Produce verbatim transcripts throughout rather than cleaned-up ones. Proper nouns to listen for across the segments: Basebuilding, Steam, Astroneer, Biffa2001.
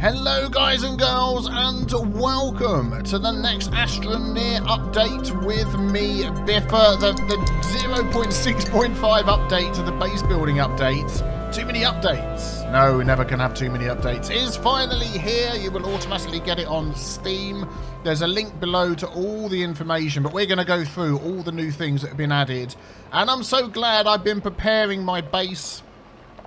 Hello guys and girls, and welcome to the next Astroneer update with me, Biffa. The, the zero point six point five update to the base building update, too many updates, no, we never can have too many updates, is finally here. You will automatically get it on Steam. There's a link below to all the information, but we're going to go through all the new things that have been added. And I'm so glad I've been preparing my base.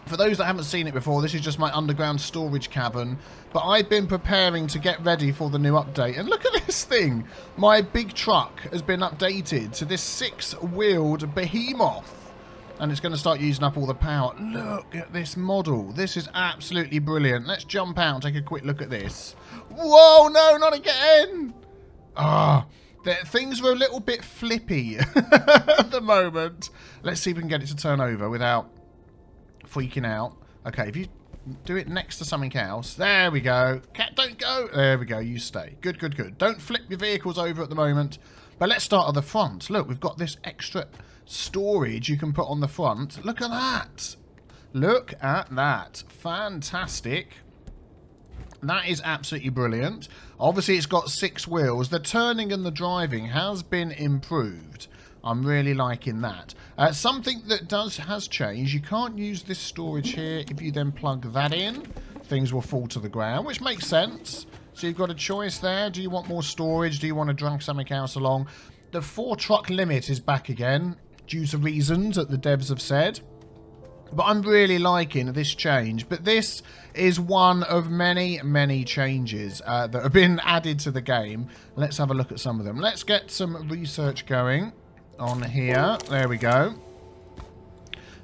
For those that haven't seen it before, this is just my underground storage cavern. But I've been preparing to get ready for the new update. And look at this thing. My big truck has been updated to this six-wheeled behemoth. And it's going to start using up all the power. Look at this model. This is absolutely brilliant. Let's jump out and take a quick look at this. Whoa, no, not again. Ah. Oh. Things were a little bit flippy at the moment. Let's see if we can get it to turn over without freaking out. Okay, if you do it next to something else. There we go. Cat, don't go. There we go. You stay. Good, good, good. Don't flip your vehicles over at the moment. But let's start at the front. Look, we've got this extra storage you can put on the front. Look at that. Look at that. Fantastic. That is absolutely brilliant. Obviously, it's got six wheels. The turning and the driving has been improved. I'm really liking that. Uh, something that does has changed. You can't use this storage here. If you then plug that in, things will fall to the ground, which makes sense. So you've got a choice there. Do you want more storage? Do you want to drag something else along? The four-truck limit is back again, due to reasons that the devs have said. But I'm really liking this change. But this is one of many, many changes uh, that have been added to the game. Let's have a look at some of them. Let's get some research going on here. There we go.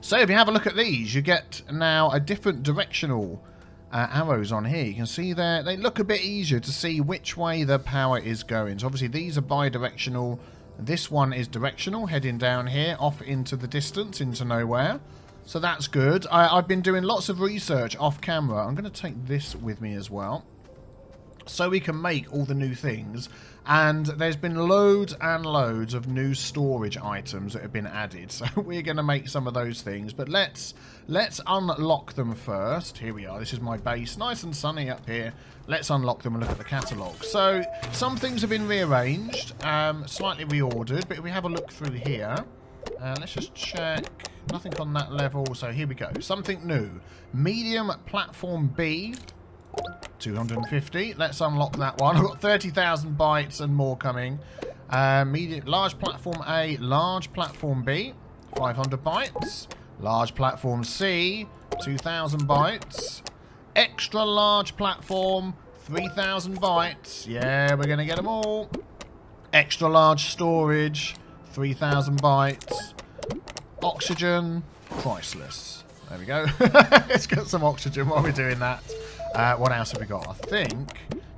So if you have a look at these, you get now a different directional uh, arrows on here. You can see there, they look a bit easier to see which way the power is going. So obviously these are bi-directional. This one is directional, heading down here, off into the distance, into nowhere. So that's good. I, I've been doing lots of research off camera. I'm going to take this with me as well, so we can make all the new things. And there's been loads and loads of new storage items that have been added. So we're going to make some of those things. But let's let's unlock them first. Here we are. This is my base. Nice and sunny up here. Let's unlock them and look at the catalogue. So some things have been rearranged, um, slightly reordered. But if we have a look through here, uh, let's just check. Nothing on that level, so here we go. Something new. Medium platform B, two hundred fifty. Let's unlock that one. I've got thirty thousand bytes and more coming. Uh, medium, large platform A, large platform B, five hundred bytes. Large platform C, two thousand bytes. Extra large platform, three thousand bytes. Yeah, we're going to get them all. Extra large storage, three thousand bytes. Oxygen, priceless. There we go. Let's get some oxygen while we're doing that. Uh, what else have we got? I think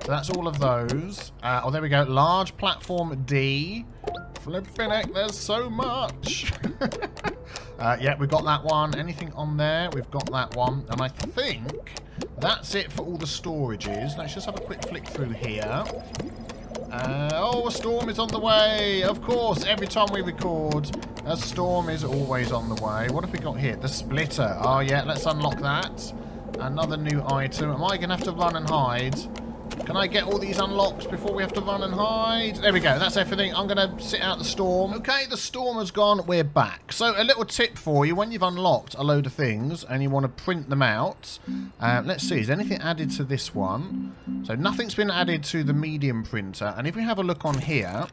so. That's all of those. Uh, oh, there we go. Large platform D. Flipping heck, there's so much. uh, yeah, we've got that one. Anything on there? We've got that one. And I think that's it for all the storages. Let's just have a quick flick through here. Uh, oh, a storm is on the way. Of course, every time we record, a storm is always on the way. What have we got here? The splitter. Oh, yeah, let's unlock that. Another new item. Am I going to have to run and hide? Can I get all these unlocks before we have to run and hide? There we go. That's everything. I'm going to sit out the storm. Okay, the storm has gone. We're back. So a little tip for you. When you've unlocked a load of things and you want to print them out, uh, let's see. Is anything added to this one? So nothing's been added to the medium printer. And if we have a look on here,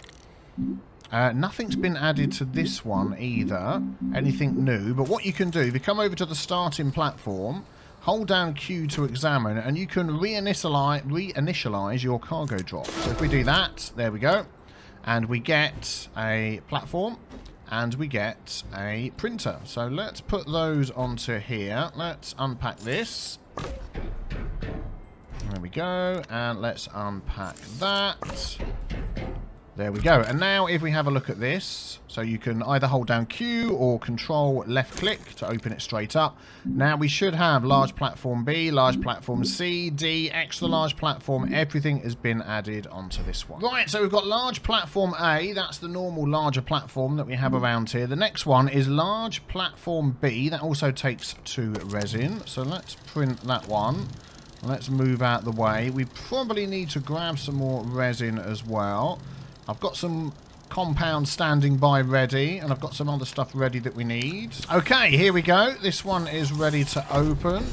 uh, nothing's been added to this one either. Anything new. But what you can do, if you come over to the starting platform, hold down Q to examine, and you can reinitialize, reinitialize your cargo drop. So if we do that, there we go. And we get a platform, and we get a printer. So let's put those onto here. Let's unpack this. There we go. And let's unpack that. There we go. And now if we have a look at this, so you can either hold down Q or control left click to open it straight up. Now we should have large platform B, large platform C, D, extra large platform. Everything has been added onto this one. Right, so we've got large platform A. That's the normal larger platform that we have around here. The next one is large platform B. That also takes two resin. So let's print that one. Let's move out the way. We probably need to grab some more resin as well. I've got some compound standing by ready, and I've got some other stuff ready that we need. Okay, here we go. This one is ready to open.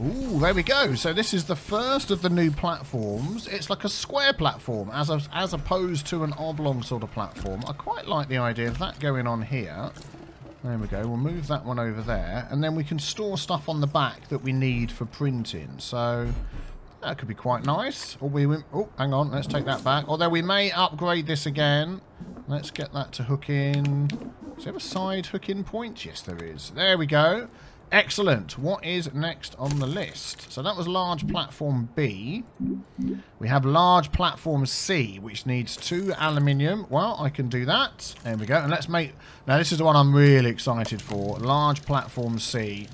Ooh, there we go. So this is the first of the new platforms. It's like a square platform as, a, as opposed to an oblong sort of platform. I quite like the idea of that going on here. There we go. We'll move that one over there. And then we can store stuff on the back that we need for printing. So that could be quite nice. Or we, oh, hang on. Let's take that back. Although we may upgrade this again. Let's get that to hook in. Is there a side hooking point? Yes, there is. There we go. Excellent. What is next on the list? So that was large platform B. We have large platform C, which needs two aluminium. Well, I can do that. There we go. And let's make... Now, this is the one I'm really excited for. Large platform C.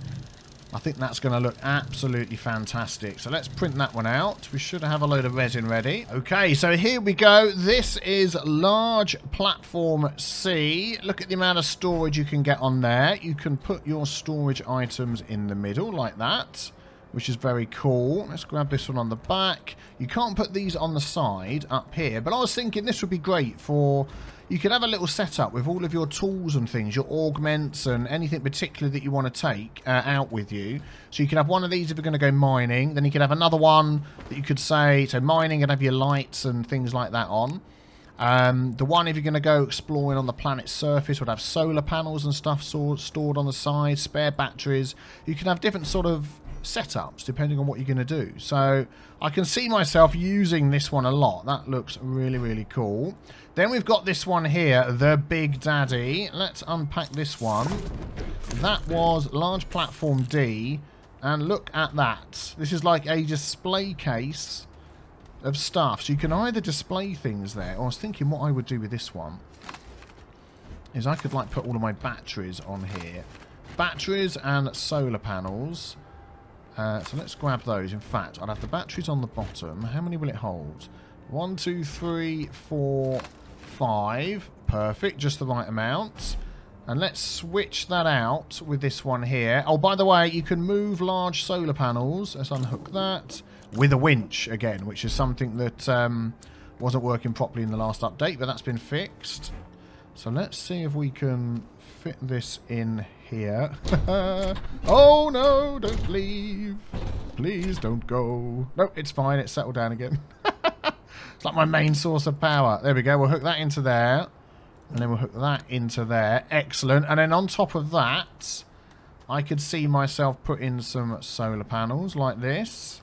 I think that's going to look absolutely fantastic. So let's print that one out. We should have a load of resin ready. Okay, so here we go. This is large platform C. Look at the amount of storage you can get on there. You can put your storage items in the middle like that, which is very cool. Let's grab this one on the back. You can't put these on the side up here, but I was thinking this would be great for... You could have a little setup with all of your tools and things, your augments and anything particular that you want to take uh, out with you. So you could have one of these if you're going to go mining. Then you could have another one that you could say, so mining and have your lights and things like that on. Um, the one if you're going to go exploring on the planet's surface would have solar panels and stuff so stored on the side, spare batteries. You can have different sort of setups depending on what you're going to do. So I can see myself using this one a lot. That looks really, really cool. Then we've got this one here, the Big Daddy. Let's unpack this one. That was large platform D, and look at that. This is like a display case of stuff, so you can either display things there, or I was thinking what I would do with this one is I could like put all of my batteries on here, batteries and solar panels. Uh, so let's grab those. In fact, I'll have the batteries on the bottom. How many will it hold? One, two, three, four, five. Perfect. Just the right amount. And let's switch that out with this one here. Oh, by the way, you can move large solar panels. Let's unhook that with a winch again, which is something that um, wasn't working properly in the last update, but that's been fixed. So let's see if we can fit this in here. Oh no, don't leave. Please don't go. No, it's fine. It's settled down again. It's like my main source of power. There we go. We'll hook that into there. And then we'll hook that into there. Excellent. And then on top of that, I could see myself putting some solar panels like this.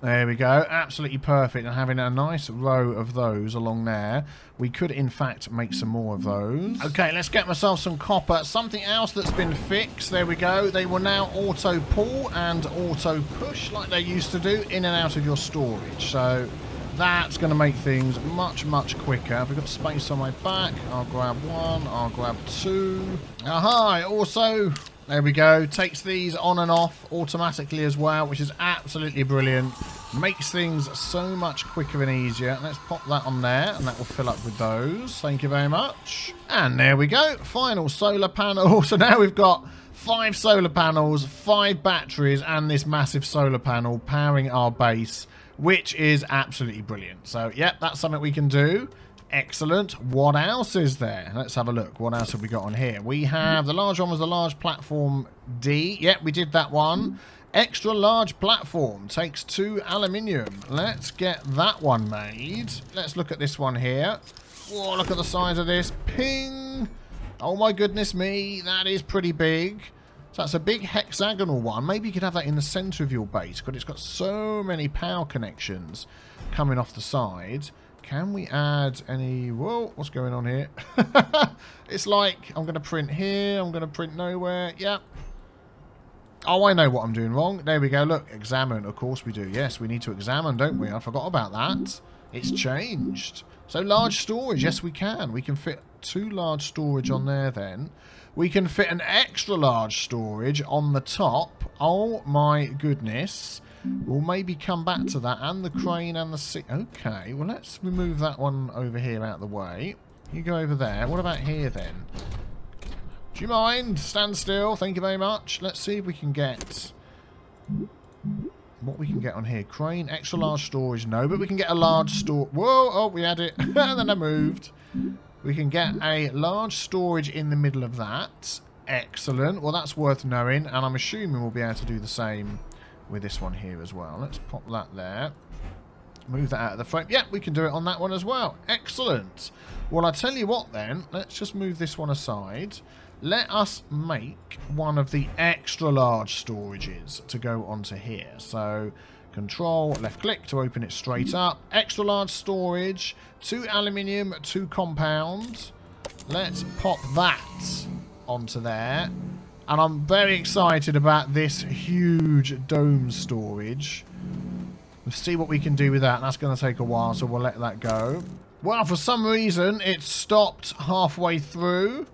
There we go. Absolutely perfect. And having a nice row of those along there. We could, in fact, make some more of those. Okay, let's get myself some copper. Something else that's been fixed. There we go. They will now auto-pull and auto-push like they used to do in and out of your storage. So that's going to make things much, much quicker. I've got space on my back. I'll grab one. I'll grab two. Aha! It also... There we go. Takes these on and off automatically as well, which is absolutely brilliant. Makes things so much quicker and easier. Let's pop that on there, and that will fill up with those. Thank you very much. And there we go. Final solar panel. So now we've got five solar panels, five batteries, and this massive solar panel powering our base, which is absolutely brilliant. So, yep, that's something we can do. Excellent. What else is there? Let's have a look. What else have we got on here? We have... The large one was the large platform D. Yep, we did that one. Extra large platform. Takes two aluminium. Let's get that one made. Let's look at this one here. Whoa, look at the size of this. Ping! Oh my goodness me. That is pretty big. So that's a big hexagonal one. Maybe you could have that in the center of your base, because it's got so many power connections coming off the side. Can we add any... Whoa, what's going on here? It's like, I'm going to print here, I'm going to print nowhere. Yep. Oh, I know what I'm doing wrong. There we go. Look, examine. Of course we do. Yes, we need to examine, don't we? I forgot about that. It's changed. So large storage. Yes, we can. We can fit two large storage on there then. We can fit an extra large storage on the top. Oh, my goodness. We'll maybe come back to that, and the crane and the sea. Okay, well, let's remove that one over here out of the way. You go over there. What about here, then? Do you mind? Stand still. Thank you very much. Let's see if we can get What we can get on here? Crane, extra large storage, no, but we can get a large store. Whoa, oh, we had it, and then I moved. We can get a large storage in the middle of that. Excellent. Well, that's worth knowing, and I'm assuming we'll be able to do the same with this one here as well. Let's pop that there. Move that out of the frame. Yeah, we can do it on that one as well. Excellent. Well, I tell you what then, let's just move this one aside. Let us make one of the extra large storages to go onto here. So control left click to open it straight up. Extra large storage, two aluminium, two compound. Let's pop that onto there. And I'm very excited about this huge dome storage. We'll see what we can do with that. That's going to take a while, so we'll let that go. Well, for some reason, it stopped halfway through.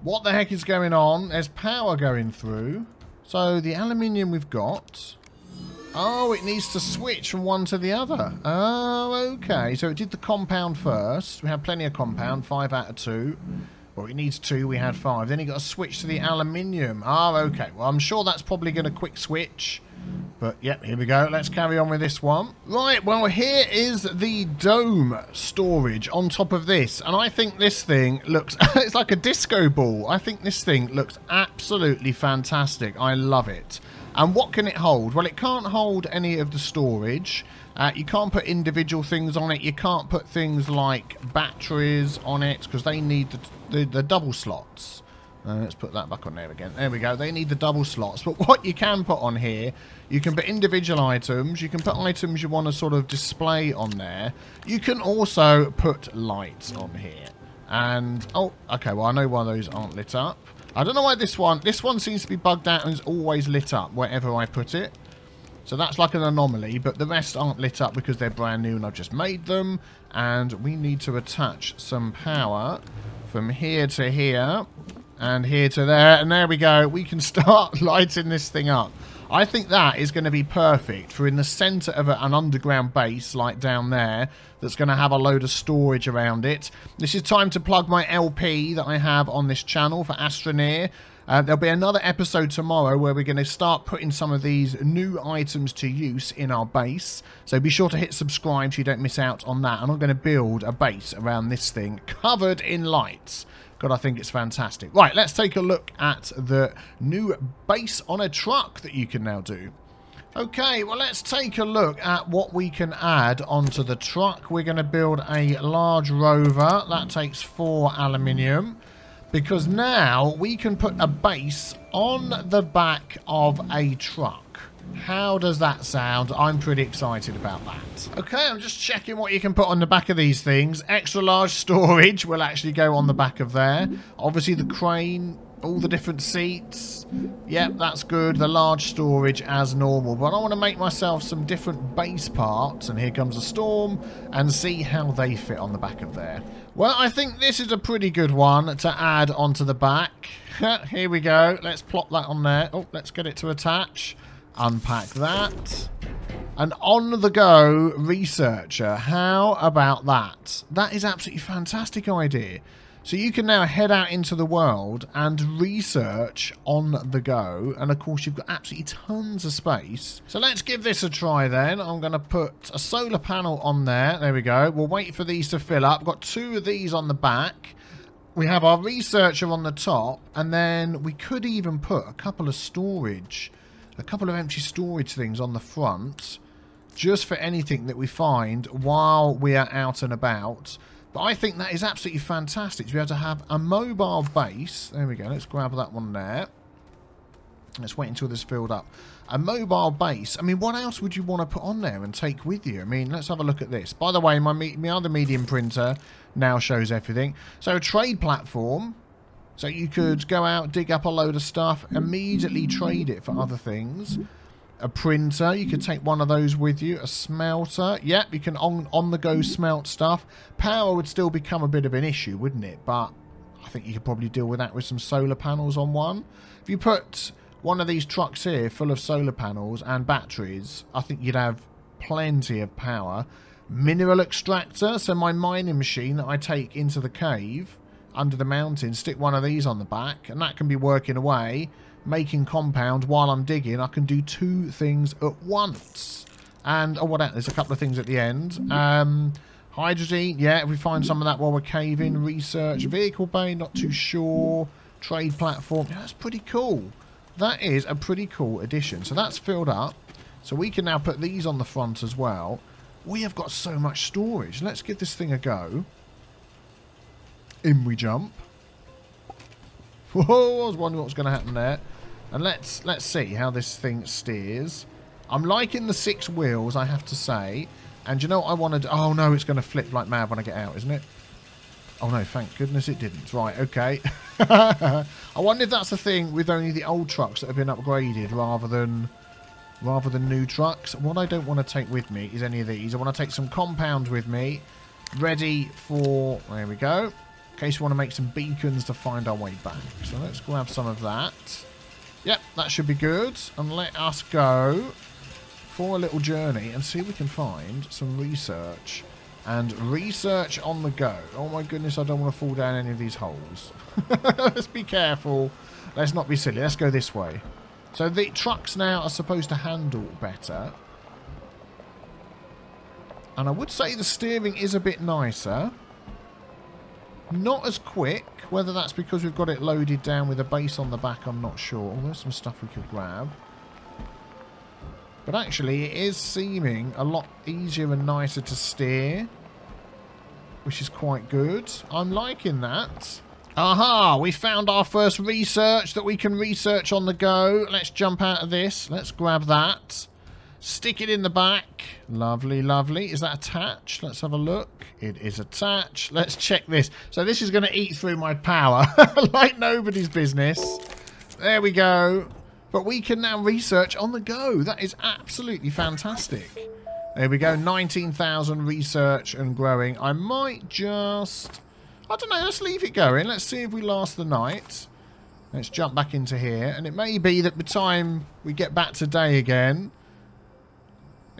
What the heck is going on? There's power going through. So the aluminium we've got... Oh, it needs to switch from one to the other. Oh, okay. So it did the compound first. We had plenty of compound, five out of two. Well, it needs two, we had five. Then he got to switch to the aluminium. Oh, okay. Well, I'm sure that's probably going to quick switch. But, yep, here we go. Let's carry on with this one. Right, well, here is the dome storage on top of this. And I think this thing looks... it's like a disco ball. I think this thing looks absolutely fantastic. I love it. And what can it hold? Well, it can't hold any of the storage. Uh, you can't put individual things on it. You can't put things like batteries on it because they need the, the, the double slots. Uh, let's put that back on there again. There we go. They need the double slots. But what you can put on here, you can put individual items. You can put items you want to sort of display on there. You can also put lights on here. And, oh, okay, well, I know why those aren't lit up. I don't know why this one, this one seems to be bugged out and is always lit up wherever I put it. So that's like an anomaly, but the rest aren't lit up because they're brand new and I've just made them. And we need to attach some power from here to here and here to there. And there we go. We can start lighting this thing up. I think that is going to be perfect for in the center of an underground base like down there that's going to have a load of storage around it. This is time to plug my L P that I have on this channel for Astroneer. Uh, there'll be another episode tomorrow where we're going to start putting some of these new items to use in our base. So be sure to hit subscribe so you don't miss out on that. And I'm going to build a base around this thing covered in lights. God, I think it's fantastic. Right, let's take a look at the new base on a truck that you can now do. Okay, well, let's take a look at what we can add onto the truck. We're going to build a large rover. That takes four aluminium. Because now we can put a base on the back of a truck. How does that sound? I'm pretty excited about that. Okay, I'm just checking what you can put on the back of these things. Extra large storage will actually go on the back of there. Obviously the crane, all the different seats. Yep, that's good. The large storage as normal. But I want to make myself some different base parts. And here comes a storm. And see how they fit on the back of there. Well, I think this is a pretty good one to add onto the back. Here we go. Let's plop that on there. Oh, let's get it to attach. Unpack that. An on-the-go researcher. How about that? That is absolutely fantastic idea. So you can now head out into the world and research on the go. And of course, you've got absolutely tons of space. So let's give this a try then. I'm going to put a solar panel on there. There we go. We'll wait for these to fill up. Got two of these on the back. We have our researcher on the top. And then we could even put a couple of storage... A couple of empty storage things on the front, just for anything that we find while we are out and about. But I think that is absolutely fantastic to be able to have a mobile base. There we go. Let's grab that one there. Let's wait until this is filled up. A mobile base. I mean, what else would you want to put on there and take with you? I mean, let's have a look at this. By the way, my, me my other medium printer now shows everything. So a trade platform. So you could go out, dig up a load of stuff, immediately trade it for other things. A printer, you could take one of those with you. A smelter, yep, you can on, on the go smelt stuff. Power would still become a bit of an issue, wouldn't it? But I think you could probably deal with that with some solar panels on one. If you put one of these trucks here full of solar panels and batteries, I think you'd have plenty of power. Mineral extractor, so my mining machine that I take into the cave... under the mountain, stick one of these on the back, and that can be working away, making compound while I'm digging, I can do two things at once. And, oh, what else? There's a couple of things at the end. Um, hydrogen, yeah, if we find some of that while we're caving. Research, vehicle bay, not too sure. Trade platform, yeah, that's pretty cool. That is a pretty cool addition. So that's filled up. So we can now put these on the front as well. We have got so much storage. Let's give this thing a go. In we jump. Whoa, I was wondering what was going to happen there. And let's let's see how this thing steers. I'm liking the six wheels, I have to say. And you know what I want to do? Oh, no, it's going to flip like mad when I get out, isn't it? Oh, no, thank goodness it didn't. Right, okay. I wonder if that's the thing with only the old trucks that have been upgraded rather than rather than new trucks. What I don't want to take with me is any of these. I want to take some compound with me. Ready for... There we go. In case we want to make some beacons to find our way back. So let's grab some of that. Yep, that should be good. And let us go for a little journey and see if we can find some research. And research on the go. Oh my goodness, I don't want to fall down any of these holes. Let's be careful. Let's not be silly. Let's go this way. So the trucks now are supposed to handle better. And I would say the steering is a bit nicer. Not as quick. Whether that's because we've got it loaded down with a base on the back, I'm not sure. Oh, there's some stuff we could grab. But actually, it is seeming a lot easier and nicer to steer. Which is quite good. I'm liking that. Aha! We found our first research that we can research on the go. Let's jump out of this. Let's grab that. Stick it in the back. Lovely, lovely. Is that attached? Let's have a look. It is attached. Let's check this. So this is going to eat through my power. Like nobody's business. There we go. But we can now research on the go. That is absolutely fantastic. There we go. nineteen thousand research and growing. I might just... I don't know. Let's leave it going. Let's see if we last the night. Let's jump back into here. And it may be that by the time we get back today again...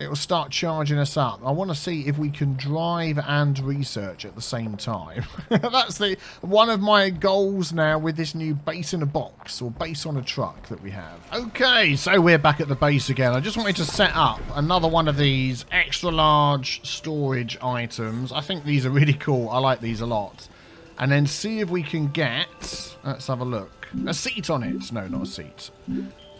It will start charging us up. I want to see if we can drive and research at the same time. That's the one of my goals now with this new base in a box or base on a truck that we have. Okay, so we're back at the base again. I just wanted to set up another one of these extra large storage items. I think these are really cool. I like these a lot. And then see if we can get... Let's have a look. A seat on it. No, not a seat.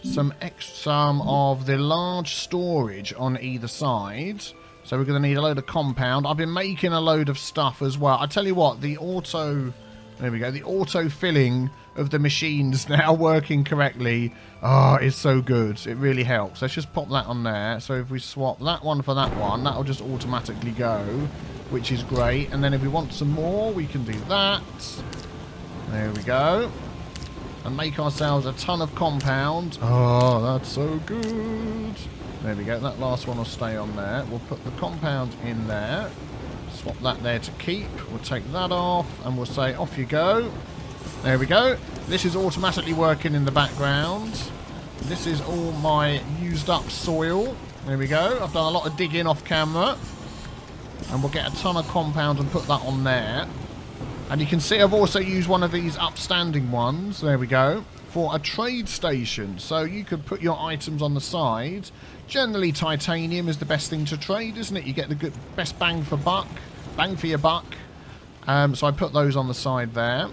Some ex some of the large storage on either side. So we're going to need a load of compound. I've been making a load of stuff as well. I tell you what, the auto... There we go. The auto-filling of the machines now working correctly. Oh, it's so good. It really helps. Let's just pop that on there. So if we swap that one for that one, that'll just automatically go, which is great. And then if we want some more, we can do that. There we go. And make ourselves a ton of compound. Oh, that's so good. There we go. That last one will stay on there. We'll put the compound in there. Swap that there to keep. We'll take that off. And we'll say, off you go. There we go. This is automatically working in the background. This is all my used up soil. There we go. I've done a lot of digging off camera. And we'll get a ton of compound and put that on there. And you can see I've also used one of these upstanding ones, there we go, for a trade station. So you could put your items on the side. Generally titanium is the best thing to trade, isn't it? You get the good, best bang for buck, bang for your buck. Um, so I put those on the side there.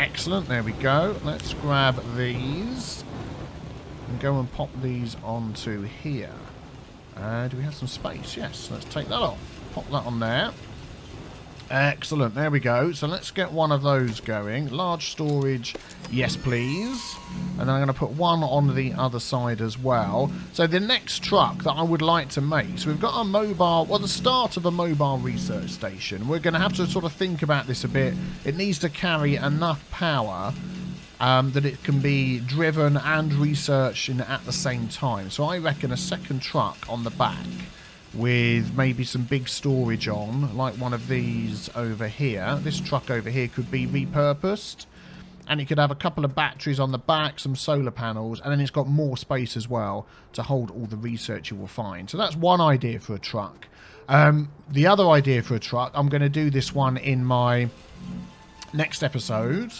Excellent, there we go. Let's grab these and go and pop these onto here. Uh, do we have some space? Yes, let's take that off. Pop that on there. Excellent, there we go. So let's get one of those going. Large storage, yes please. And then I'm going to put one on the other side as well. So the next truck that I would like to make, so we've got a mobile, well the start of a mobile research station. We're going to have to sort of think about this a bit. It needs to carry enough power um, that it can be driven and researched in at the same time. So I reckon a second truck on the back. With maybe some big storage on, like one of these over here. This truck over here could be repurposed. And it could have a couple of batteries on the back, some solar panels, and then it's got more space as well to hold all the research you will find. So that's one idea for a truck. Um, the other idea for a truck, I'm going to do this one in my next episode,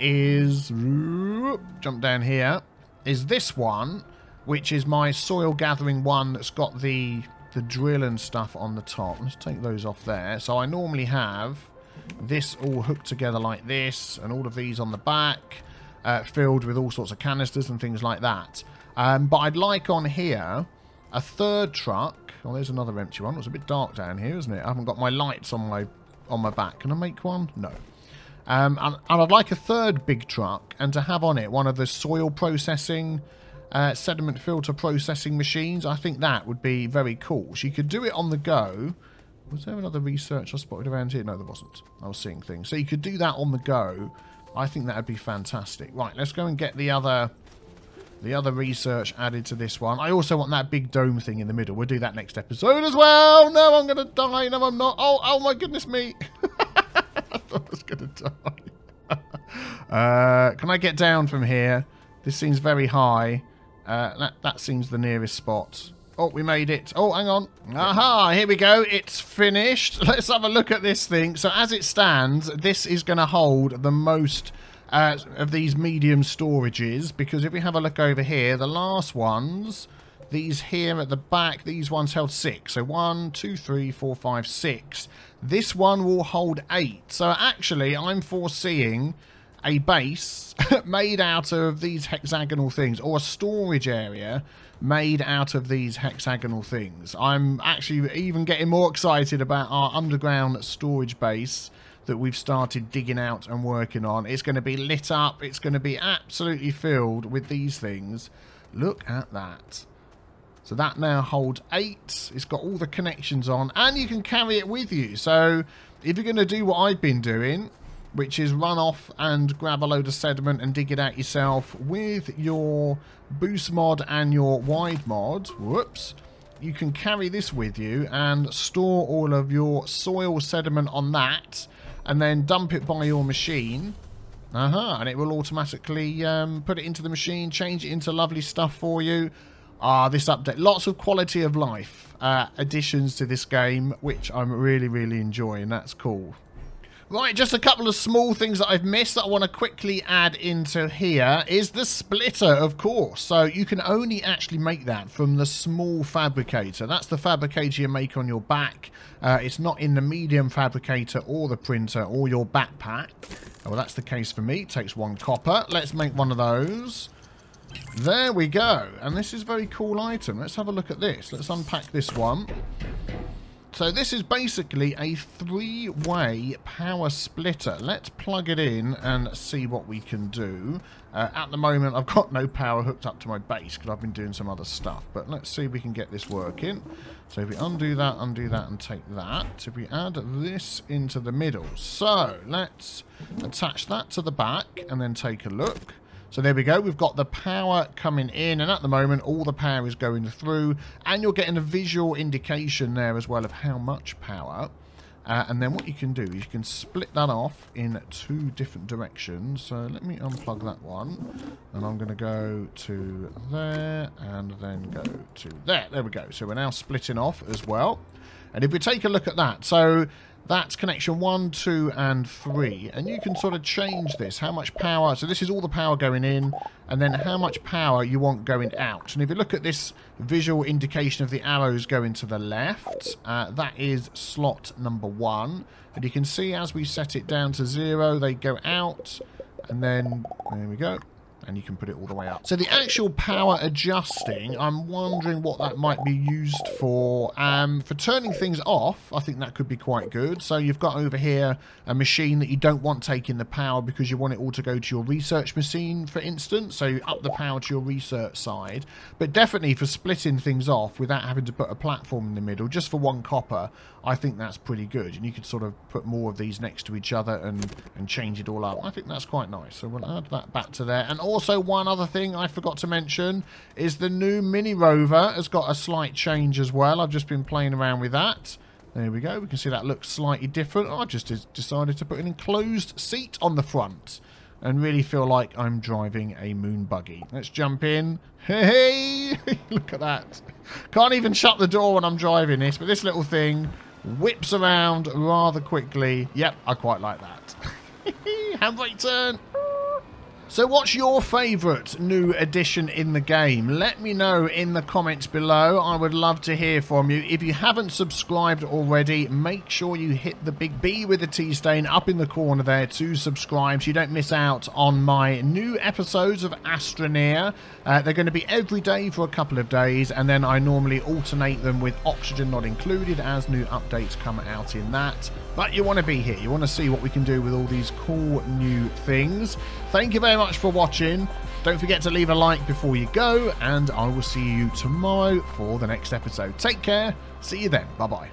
is... Jump down here. is this one, which is my soil gathering one that's got the the drill and stuff on the top. Let's take those off there. So I normally have this all hooked together like this, and all of these on the back uh, filled with all sorts of canisters and things like that. Um, but I'd like on here a third truck. Oh, there's another empty one. It's a bit dark down here, isn't it? I haven't got my lights on my on my back. Can I make one? No. Um, and, and I'd like a third big truck, and to have on it one of the soil processing, uh, sediment filter processing machines. I think that would be very cool. She could do it on the go. Was there another research I spotted around here? No, there wasn't. I was seeing things. So you could do that on the go. I think that would be fantastic. Right, let's go and get the other, the other research added to this one. I also want that big dome thing in the middle. We'll do that next episode as well. No, I'm going to die. No, I'm not. Oh, oh my goodness me. I thought I was going to die. uh, can I get down from here? This seems very high. Uh, that, that seems the nearest spot. Oh, we made it. Oh, hang on. Aha, here we go. It's finished. Let's have a look at this thing. So as it stands, this is going to hold the most uh, of these medium storages, because if we have a look over here, the last ones, these here at the back, these ones held six. So one, two, three, four, five, six. This one will hold eight. So actually, I'm foreseeing a base made out of these hexagonal things, or a storage area made out of these hexagonal things. I'm actually even getting more excited about our underground storage base that we've started digging out and working on. It's going to be lit up. It's going to be absolutely filled with these things. Look at that. So that now holds eight. It's got all the connections on, and you can carry it with you. So if you're going to do what I've been doing, which is run off and grab a load of sediment and dig it out yourself with your boost mod and your wide mod, whoops, you can carry this with you and store all of your soil sediment on that, and then dump it by your machine. Uh-huh, and it will automatically um, put it into the machine, change it into lovely stuff for you. Ah, this update. Lots of quality of life uh, additions to this game, which I'm really, really enjoying. That's cool. Right, just a couple of small things that I've missed that I want to quickly add into here is the splitter, of course. So you can only actually make that from the small fabricator. That's the fabricator you make on your back. Uh, it's not in the medium fabricator or the printer or your backpack. Oh, well, that's the case for me. It takes one copper. Let's make one of those. There we go. And this is a very cool item. Let's have a look at this. Let's unpack this one. So this is basically a three-way power splitter. Let's plug it in and see what we can do. Uh, at the moment, I've got no power hooked up to my base because I've been doing some other stuff. But let's see if we can get this working. So if we undo that, undo that, and take that. If we add this into the middle. So let's attach that to the back and then take a look. So there we go, we've got the power coming in, and at the moment all the power is going through, and you're getting a visual indication there as well of how much power. Uh, and then what you can do is you can split that off in two different directions. So let me unplug that one, and I'm going to go to there, and then go to there. There we go, so we're now splitting off as well. And if we take a look at that, so that's connection one, two, and three. And you can sort of change this. How much power? So this is all the power going in, and then how much power you want going out. And if you look at this visual indication of the arrows going to the left, uh, that is slot number one. And you can see as we set it down to zero, they go out. And then, there we go. And you can put it all the way up. So the actual power adjusting, I'm wondering what that might be used for. Um, for turning things off, I think that could be quite good. So you've got over here a machine that you don't want taking the power because you want it all to go to your research machine, for instance. So you up the power to your research side. But definitely for splitting things off without having to put a platform in the middle, just for one copper, I think that's pretty good. And you could sort of put more of these next to each other and, and change it all up. I think that's quite nice. So we'll add that back to there. And also Also, one other thing I forgot to mention is the new mini rover has got a slight change as well. I've just been playing around with that. There we go. We can see that looks slightly different. I just decided to put an enclosed seat on the front and really feel like I'm driving a moon buggy. Let's jump in. Hey, hey. Look at that. Can't even shut the door when I'm driving this, but this little thing whips around rather quickly. Yep, I quite like that. Handbrake turn. So what's your favourite new addition in the game? Let me know in the comments below. I would love to hear from you. If you haven't subscribed already, make sure you hit the big B with the T stain up in the corner there to subscribe so you don't miss out on my new episodes of Astroneer. Uh, they're going to be every day for a couple of days, and then I normally alternate them with Oxygen Not Included as new updates come out in that. But you want to be here. You want to see what we can do with all these cool new things. Thank you very much. Much for watching. Don't forget to leave a like before you go, and I will see you tomorrow for the next episode. Take care. See you then. Bye bye.